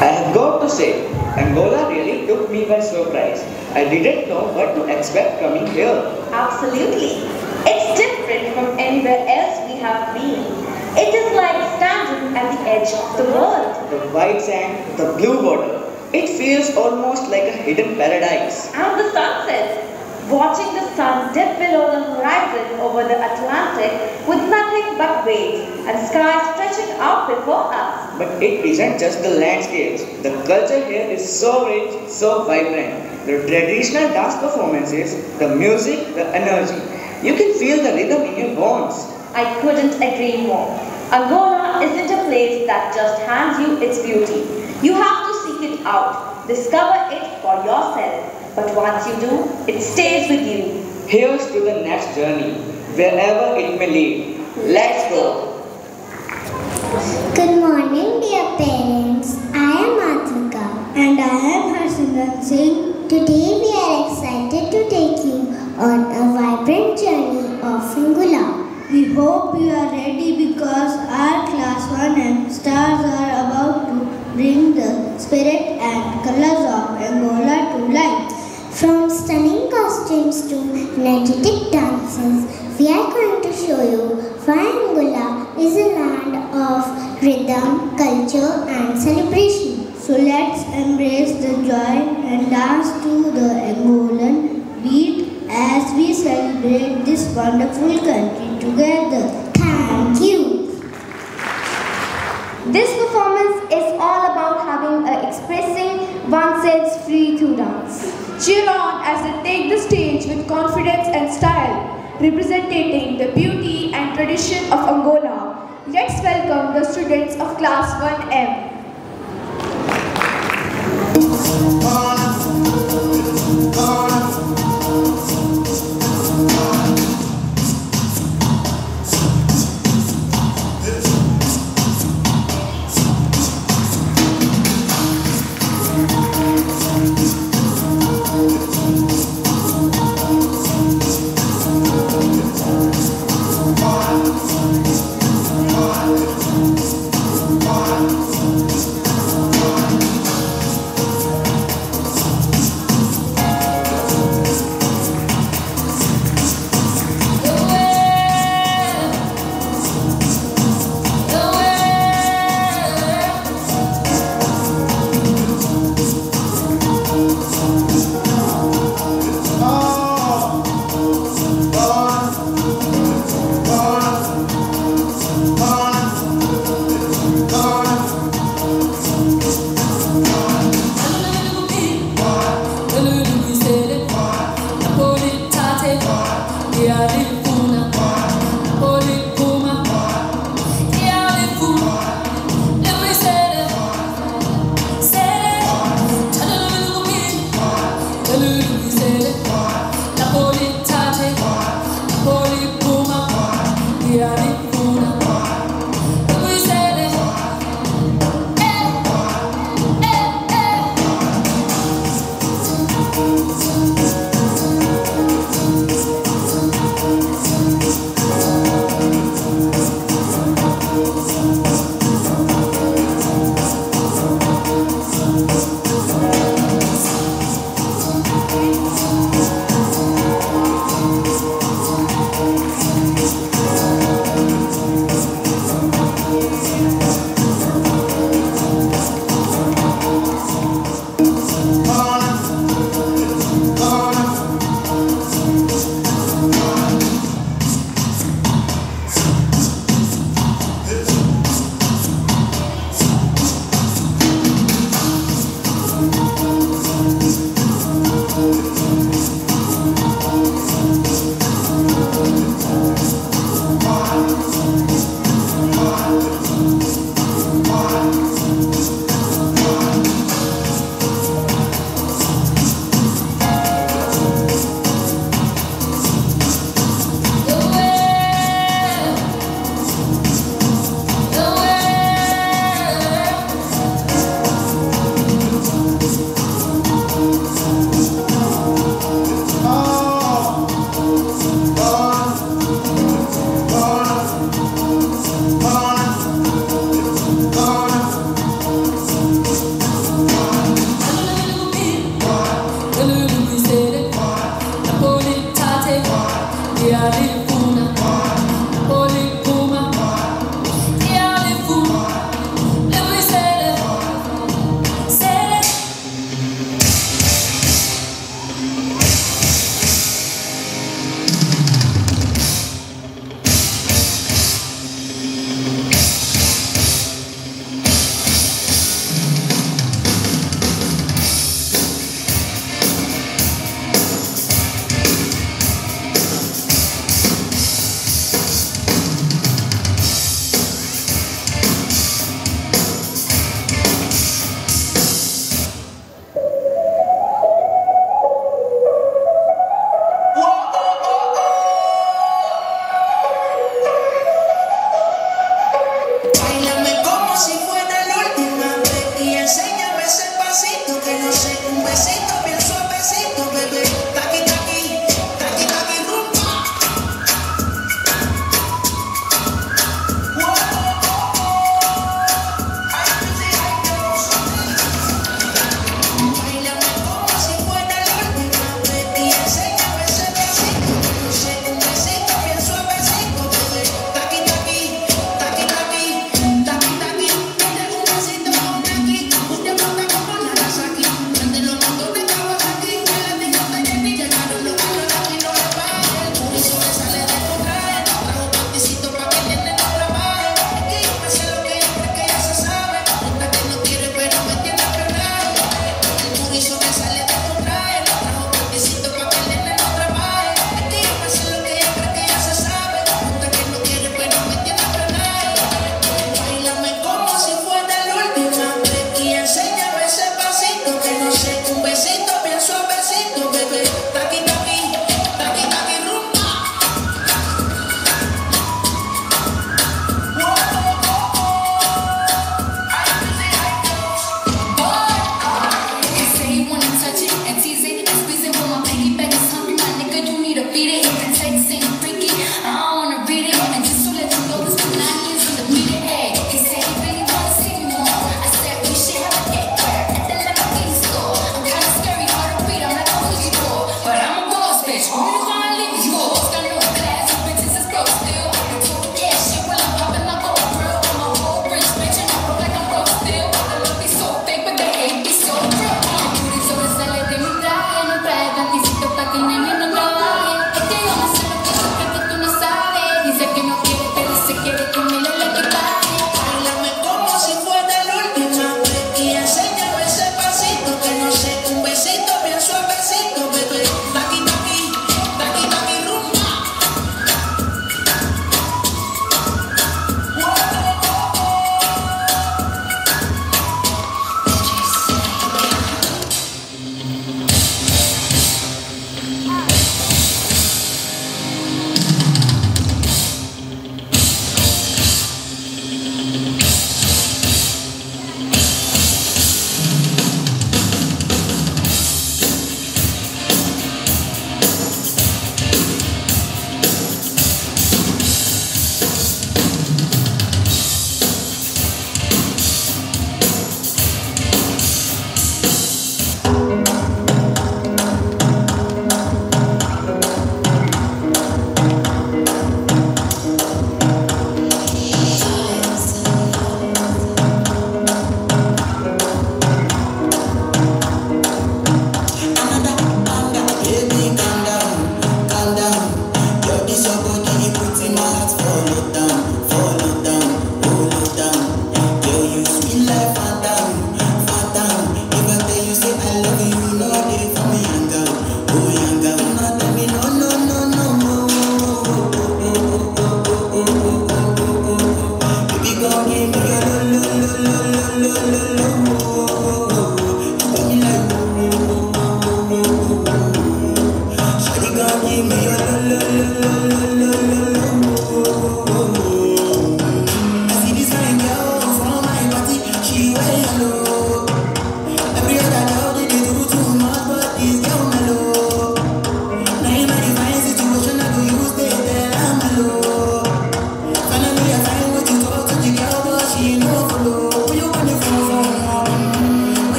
I have got to say, Angola really took me by surprise. I didn't know what to expect coming here. Absolutely. It's different from anywhere else we have been. It is like standing at the edge of the world. The white sand, the blue water. It feels almost like a hidden paradise. And the sunsets. Watching the sun dip below the horizon over the Atlantic with nothing but waves and sky stretching out before us. But it isn't just the landscapes. The culture here is so rich, so vibrant. The traditional dance performances, the music, the energy. You can feel the rhythm in your bones. I couldn't agree more. Angola isn't a place that just hands you its beauty. You have to seek it out, discover it for yourself. But once you do, it stays with you. Here's to the next journey, wherever it may lead. Let's go. Good morning, dear parents. I am Adhika. And I am Harshil Singh. Today we are excited to take you on a vibrant journey of Angola. We hope you are ready because our Class 1M stars are about to bring the spirit and colors of Angola to life. From stunning costumes to energetic dances, we are going to show you why Angola is a land of rhythm, culture and celebration. So let's embrace the joy and dance to the Angolan beat as we celebrate this wonderful country together. Thank you. This performance is all about having and expressing oneself free to dance. Cheer on as they take the stage with confidence and style, representing the beauty and tradition of Angola. Let's welcome the students of Class 1M. music message.